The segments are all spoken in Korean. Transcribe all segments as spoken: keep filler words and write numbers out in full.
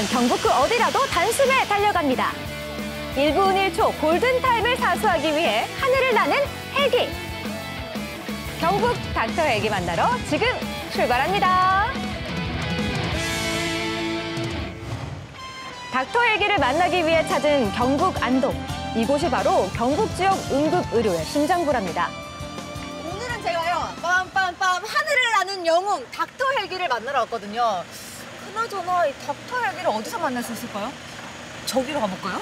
순간 경북 그 어디라도 단숨에 달려갑니다. 일 분 일 초 골든타임을 사수하기 위해 하늘을 나는 헬기. 경북 닥터헬기 만나러 지금 출발합니다. 닥터헬기를 만나기 위해 찾은 경북 안동. 이곳이 바로 경북 지역 응급의료의 심장부랍니다. 오늘은 제가요, 빰빰빰 하늘을 나는 영웅 닥터헬기를 만나러 왔거든요. 그나저나 이 닥터헬기를 어디서 만날 수 있을까요? 저기로 가볼까요?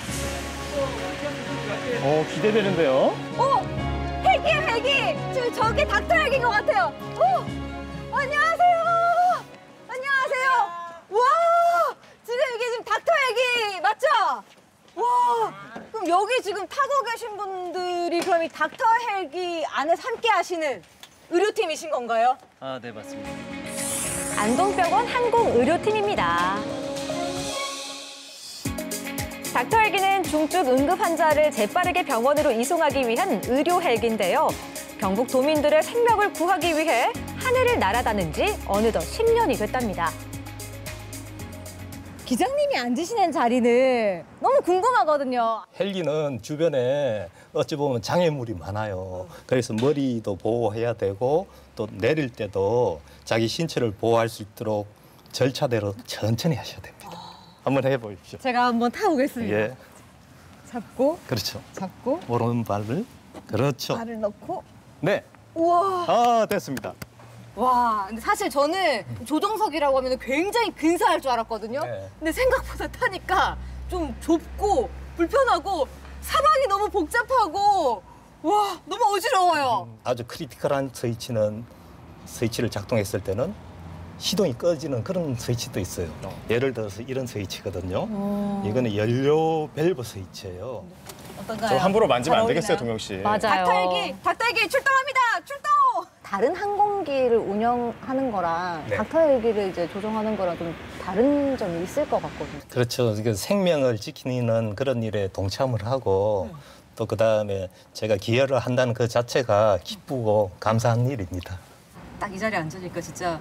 어, 기대되는데요? 오! 헬기야, 헬기! 저, 저게 닥터헬기인 것 같아요. 오! 안녕하세요! 안녕하세요! 와! 지금 이게 지금 닥터헬기 맞죠? 와! 그럼 여기 지금 타고 계신 분들이 그럼 이 닥터헬기 안에서 함께 하시는 의료팀이신 건가요? 아, 네, 맞습니다. 안동병원 항공의료팀입니다. 닥터헬기는 중증 응급 환자를 재빠르게 병원으로 이송하기 위한 의료 헬기인데요. 경북 도민들의 생명을 구하기 위해 하늘을 날아다닌 지 어느덧 십 년이 됐답니다. 기장님이 앉으시는 자리는 너무 궁금하거든요. 헬기는 주변에 어찌 보면 장애물이 많아요. 그래서 머리도 보호해야 되고 또 내릴 때도 자기 신체를 보호할 수 있도록 절차대로 천천히 하셔야 됩니다. 한번 해보십시오. 제가 한번 타보겠습니다. 예. 잡고. 그렇죠. 잡고. 오른발을. 그렇죠. 발을 넣고. 네. 우와. 아, 됐습니다. 와, 근데 사실 저는 조정석이라고 하면 굉장히 근사할 줄 알았거든요. 네. 근데 생각보다 타니까 좀 좁고 불편하고 사방이 너무 복잡하고 와, 너무 어지러워요. 음, 아주 크리티컬한 스위치는 스위치를 작동했을 때는 시동이 꺼지는 그런 스위치도 있어요. 예를 들어서 이런 스위치거든요. 오. 이거는 연료 밸브 스위치예요. 어떤가요? 저 함부로 만지면 안 되겠어요, 동영 씨. 맞아요. 닥터헬기, 닥터헬기 출동합니다. 출동! 다른 항공기를 운영하는 거랑 네. 닥터헬기를 이제 조종하는 거랑 좀 다른 점이 있을 것 같거든요. 그렇죠. 생명을 지키는 그런 일에 동참을 하고 음. 또 그다음에 제가 기여를 한다는 그 자체가 기쁘고 감사한 일입니다. 딱 이 자리에 앉으니까 진짜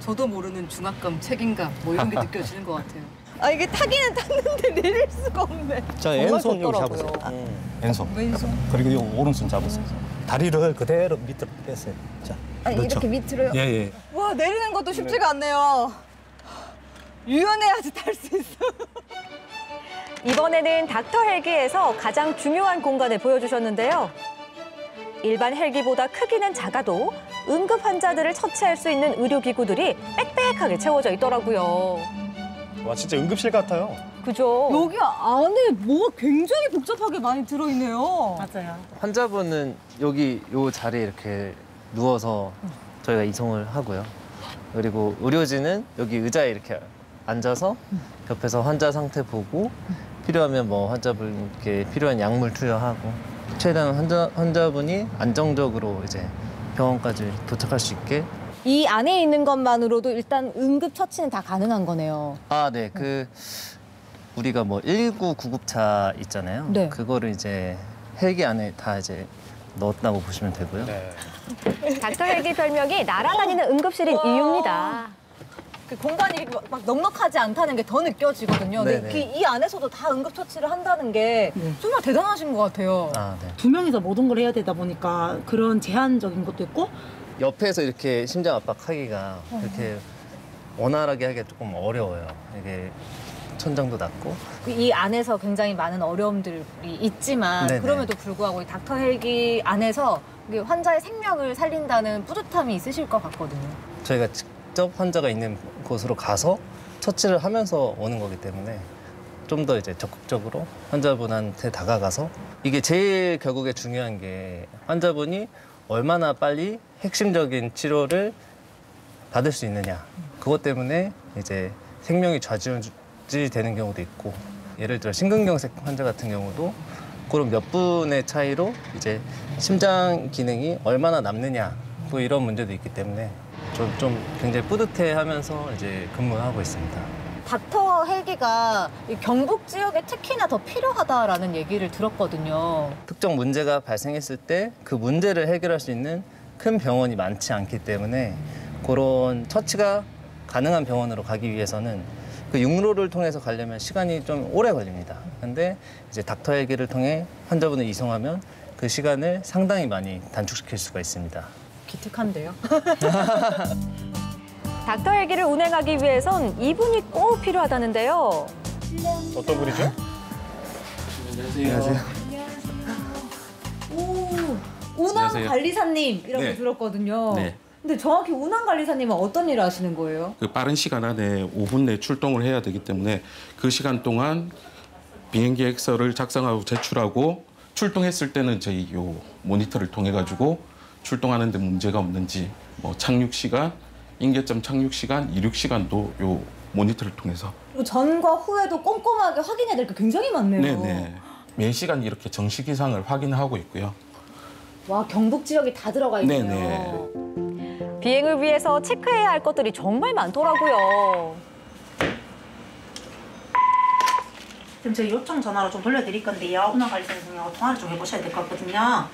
저도 모르는 중압감, 책임감 뭐 이런 게 느껴지는 것 같아요. 아 이게 타기는 탔는데 내릴 수가 없네. 자 왼손 여기 잡으세요. 음. 왼손. 왼손. 그리고 이 오른손 잡으세요. 음. 다리를 그대로 밑으로 빼세요. 자. 아니, 그렇죠. 이렇게 밑으로요? 예, 예. 와 내리는 것도 쉽지가 않네요. 유연해야지 탈 수 있어. 이번에는 닥터 헬기에서 가장 중요한 공간을 보여주셨는데요. 일반 헬기보다 크기는 작아도 응급 환자들을 처치할 수 있는 의료기구들이 빽빽하게 채워져 있더라고요. 와, 진짜 응급실 같아요. 그죠? 여기 안에 뭐가 굉장히 복잡하게 많이 들어있네요. 맞아요. 환자분은 여기 이 자리에 이렇게 누워서 저희가 이송을 하고요. 그리고 의료진은 여기 의자에 이렇게 앉아서 옆에서 환자 상태 보고 필요하면 뭐 환자분께 필요한 약물 투여하고 최대한 환자, 환자분이 안정적으로 이제 병원까지 도착할 수 있게. 이 안에 있는 것만으로도 일단 응급처치는 다 가능한 거네요. 아, 네. 그 우리가 뭐 일일구 구급차 있잖아요. 네. 그거를 이제 헬기 안에 다 이제 넣었다고 보시면 되고요. 네. 닥터 헬기 별명이 날아다니는 응급실인 이유입니다. 그 공간이 막 넉넉하지 않다는 게 더 느껴지거든요. 근데 그 이 안에서도 다 응급처치를 한다는 게 네. 정말 대단하신 것 같아요. 아, 네. 두 명이서 모든 걸 해야 되다 보니까 그런 제한적인 것도 있고 옆에서 이렇게 심장 압박하기가 어. 이렇게 원활하게 하기가 조금 어려워요. 이게 천장도 낮고. 이 안에서 굉장히 많은 어려움들이 있지만 네네. 그럼에도 불구하고 이 닥터 헬기 안에서 환자의 생명을 살린다는 뿌듯함이 있으실 것 같거든요. 저희가 직접 환자가 있는 곳으로 가서 처치를 하면서 오는 거기 때문에 좀 더 이제 적극적으로 환자분한테 다가가서 이게 제일 결국에 중요한 게 환자분이 얼마나 빨리 핵심적인 치료를 받을 수 있느냐. 그것 때문에 이제 생명이 좌지우지되는 경우도 있고 예를 들어 심근경색 환자 같은 경우도 그런 몇 분의 차이로 이제 심장 기능이 얼마나 남느냐 또 이런 문제도 있기 때문에 좀, 좀 굉장히 뿌듯해하면서 이제 근무하고 있습니다. 닥터 헬기가 경북 지역에 특히나 더 필요하다라는 얘기를 들었거든요. 특정 문제가 발생했을 때 그 문제를 해결할 수 있는 큰 병원이 많지 않기 때문에 그런 처치가 가능한 병원으로 가기 위해서는 그 육로를 통해서 가려면 시간이 좀 오래 걸립니다. 근데 이제 닥터헬기를 통해 환자분을 이송하면 그 시간을 상당히 많이 단축시킬 수가 있습니다. 기특한데요? 닥터헬기를 운행하기 위해선 이분이 꼭 필요하다는데요. 어떤 분이죠? 안녕하세요. 안녕하세요. 오, 운항관리사님 이라고 네. 들었거든요. 네. 근데 정확히 운항관리사님은 어떤 일을 하시는 거예요? 그 빠른 시간 안에 오 분 내에 출동을 해야 되기 때문에 그 시간 동안 비행계획서를 작성하고 제출하고 출동했을 때는 저희 요 모니터를 통해 가지고 출동하는 데 문제가 없는지 뭐 착륙 시간, 인계점 착륙 시간, 이륙 시간도 요 모니터를 통해서 전과 후에도 꼼꼼하게 확인해야 될 게 굉장히 많네요. 네네. 매 시간 이렇게 정식 이상을 확인하고 있고요. 와, 경북 지역이 다 들어가 있네요. 네네. 비행을 위해서 체크해야 할 것들이 정말 많더라고요. 지금 저희 요청 전화로 좀 돌려드릴 건데요. 운항관리사님하고 통화를 좀 해보셔야 될 것 같거든요.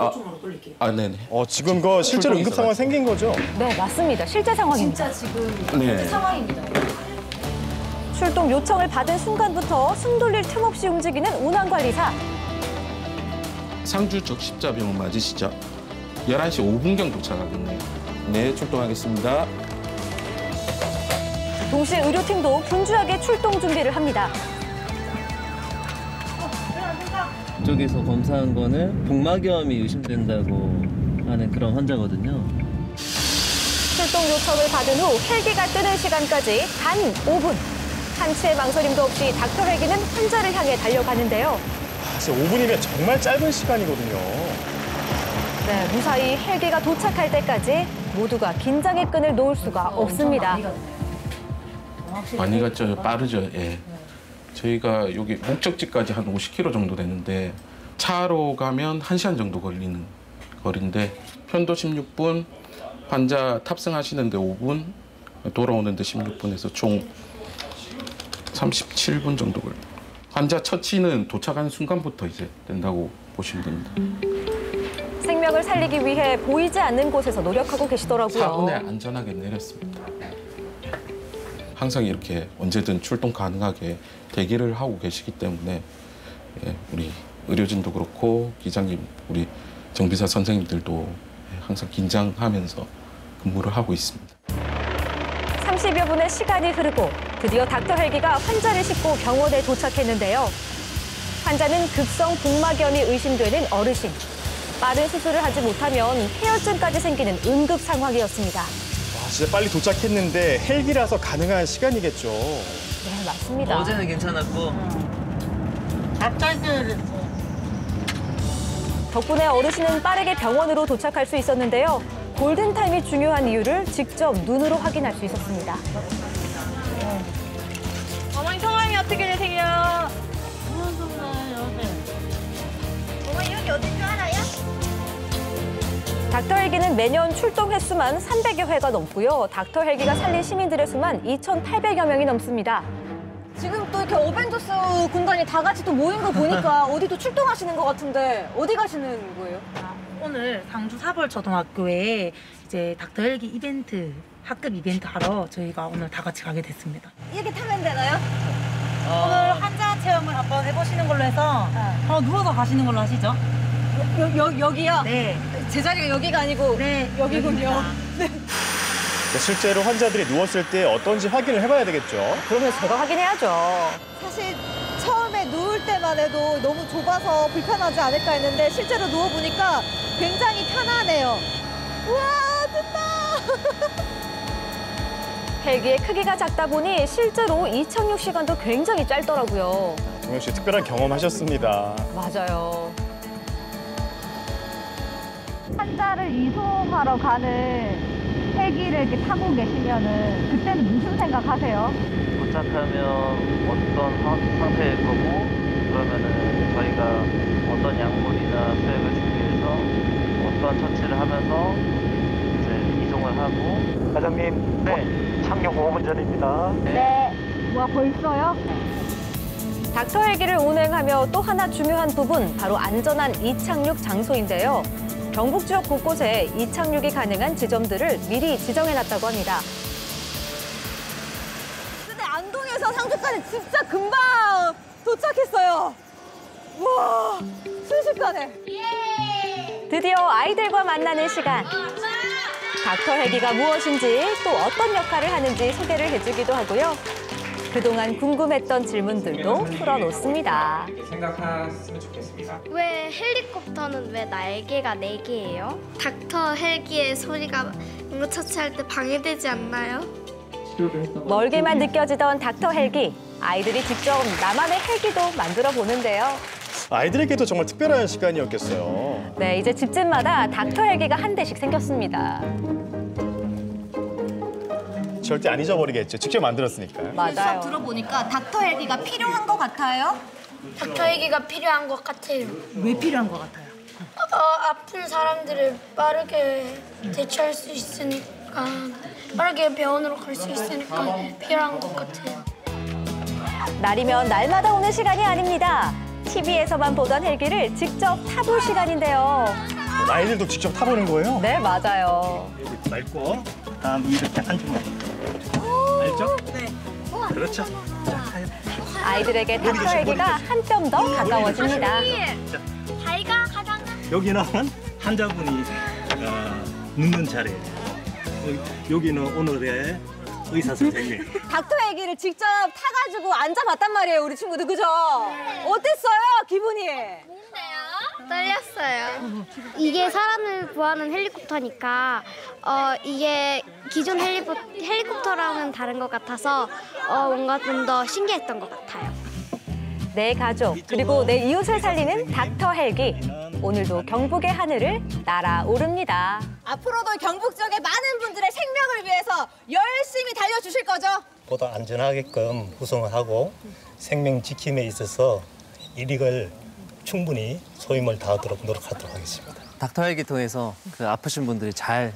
요청으로 아, 돌릴게요. 아, 네네. 어, 지금 그 실제로 응급 상황 생긴 거죠? 네, 맞습니다. 실제 상황입니다. 진짜 지금 네. 상황입니다. 출동 요청을 받은 순간부터 숨 돌릴 틈 없이 움직이는 운항관리사. 상주 적십자병원 맞으시죠? 열한 시 오 분경 도착하겠네요. 네, 출동하겠습니다. 동시에 의료팀도 분주하게 출동 준비를 합니다. 이쪽에서 검사한 거는 복막염이 의심된다고 하는 그런 환자거든요. 출동 요청을 받은 후 헬기가 뜨는 시간까지 단 오 분. 한치의 망설임도 없이 닥터 헬기는 환자를 향해 달려가는데요. 사실 오 분이면 정말 짧은 시간이거든요. 네, 무사히 헬기가 도착할 때까지 모두가 긴장의 끈을 놓을 수가 없습니다. 많이 갔죠. 빠르죠. 예. 저희가 여기 목적지까지 한 오십 킬로미터 정도 되는데 차로 가면 한 시간 정도 걸리는 거리인데 편도 십육 분, 환자 탑승하시는데 오 분, 돌아오는데 십육 분에서 총 삼십칠 분 정도 걸립니다. 환자 처치는 도착한 순간부터 이제 된다고 보시면 됩니다. 생명을 살리기 위해 보이지 않는 곳에서 노력하고 계시더라고요. 사분에 안전하게 내렸습니다. 항상 이렇게 언제든 출동 가능하게 대기를 하고 계시기 때문에 우리 의료진도 그렇고 기장님, 우리 정비사 선생님들도 항상 긴장하면서 근무를 하고 있습니다. 삼십여 분의 시간이 흐르고 드디어 닥터 헬기가 환자를 싣고 병원에 도착했는데요. 환자는 급성 복막염이 의심되는 어르신. 빠른 수술을 하지 못하면 폐혈증까지 생기는 응급 상황이었습니다. 와, 진짜 빨리 도착했는데 헬기라서 가능한 시간이겠죠. 네, 맞습니다. 어제는 괜찮았고. 갑자기. 덕분에 어르신은 빠르게 병원으로 도착할 수 있었는데요. 골든타임이 중요한 이유를 직접 눈으로 확인할 수 있었습니다. 어머니 성함이 어떻게 되세요? 어머니 여기 어딘지 알아요? 닥터 헬기는 매년 출동 횟수만 삼백여 회가 넘고요. 닥터 헬기가 살린 시민들의 수만 이천팔백여 명이 넘습니다. 지금 또 이렇게 어벤져스 군단이 다 같이 또 모인 거 보니까 어디 또 출동하시는 것 같은데 어디 가시는 거예요? 아, 오늘 상주 사벌초등학교에 이제 닥터 헬기 이벤트, 학급 이벤트 하러 저희가 오늘 다 같이 가게 됐습니다. 이렇게 타면 되나요? 어... 오늘 환자 체험을 한번 해보시는 걸로 해서 바로 누워서 가시는 걸로 하시죠. 여, 여, 여기요? 네. 제자리가 여기가 아니고 네, 여기군요. 네. 실제로 환자들이 누웠을 때 어떤지 확인을 해봐야 되겠죠? 그러면 제가 확인해야죠. 사실 처음에 누울 때만 해도 너무 좁아서 불편하지 않을까 했는데 실제로 누워보니까 굉장히 편하네요. 우와, 뜬다! 헬기의 크기가 작다 보니 실제로 이착륙 시간도 굉장히 짧더라고요. 정영 씨, 특별한 경험하셨습니다. 맞아요. 환자를 이송하러 가는 헬기를 이렇게 타고 계시면은 그때는 무슨 생각하세요? 도착하면 어떤 상태일 거고 그러면은 저희가 어떤 약물이나 수액을 준비해서 어떤 처치를 하면서 이제 이송을 하고. 과장님, 네. 착륙 오 분 전입니다. 네. 네. 와, 벌써요? 닥터 헬기를 운행하며 또 하나 중요한 부분 바로 안전한 이착륙 장소인데요. 경북 지역 곳곳에 이착륙이 가능한 지점들을 미리 지정해놨다고 합니다. 근데 안동에 서울에서 상주까지 진짜 금방 도착했어요. 우와, 순식간에. 드디어 아이들과 만나는 시간. 닥터헬기가 무엇인지 또 어떤 역할을 하는지 소개를 해주기도 하고요. 그동안 궁금했던 질문들도 풀어놓습니다. 생각하셨으면 좋겠습니다. 왜 헬리콥터는 왜 날개가 네 개예요? 닥터 헬기의 소리가 응급 처치할 때 방해되지 않나요? 멀게만 느껴지던 닥터 헬기. 아이들이 직접 나만의 헬기도 만들어 보는데요. 아이들에게도 정말 특별한 시간이었겠어요. 네, 이제 집집마다 닥터 헬기가 한 대씩 생겼습니다. 절대 안 잊어버리겠죠. 직접 만들었으니까. 맞아요. 수업 들어보니까 닥터 헬기가 필요한 것 같아요? 닥터 헬기가 필요한 것 같아요. 왜 필요한 것 같아요? 어, 아픈 사람들을 빠르게 대처할 수 있으니까, 빠르게 병원으로 갈 수 있으니까 필요한 것 같아요. 날이면 날마다 오는 시간이 아닙니다. 티비에서만 보던 헬기를 직접 타볼 시간인데요. 아이들도 직접 타보는 거예요? 네, 맞아요. 맑고 다음 이렇게 앉으면. 알죠? 네. 그렇죠. 아이들에게 닥터 헬기가 한 뼘 더 가까워집니다. 다이가 가장 여기는 환자분이 어, 눕는 자리예요. 여기는 오늘의 의사 선생님. 닥터 헬기를 직접 타가지고 앉아봤단 말이에요, 우리 친구들, 그죠? 네. 어땠어요, 기분이? 뭔데요? 떨렸어요. 이게 사람을 구하는 헬리콥터니까 어 이게 기존 헬리포, 헬리콥터랑은 다른 것 같아서 어, 뭔가 좀 더 신기했던 것 같아요. 내 가족, 그리고 내 이웃을 살리는 닥터 헬기. 오늘도 경북의 하늘을 날아오릅니다. 앞으로도 경북 지역의 많은 분들의 생명을 위해서 열심히 달려주실 거죠? 보다 안전하게끔 구성을 하고 생명 지킴에 있어서 이익을 충분히 소임을 다하도록 노력하도록 하겠습니다. 닥터 헬기 통해서 그 아프신 분들이 잘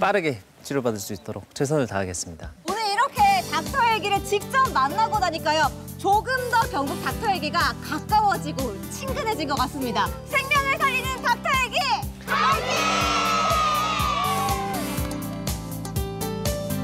빠르게 치료받을 수 있도록 최선을 다하겠습니다. 오늘 이렇게 닥터 헬기를 직접 만나고 나니까요. 조금 더 경북 닥터 헬기가 가까워지고 친근해진 것 같습니다. 생명을 살리는 닥터 헬기! 화이팅!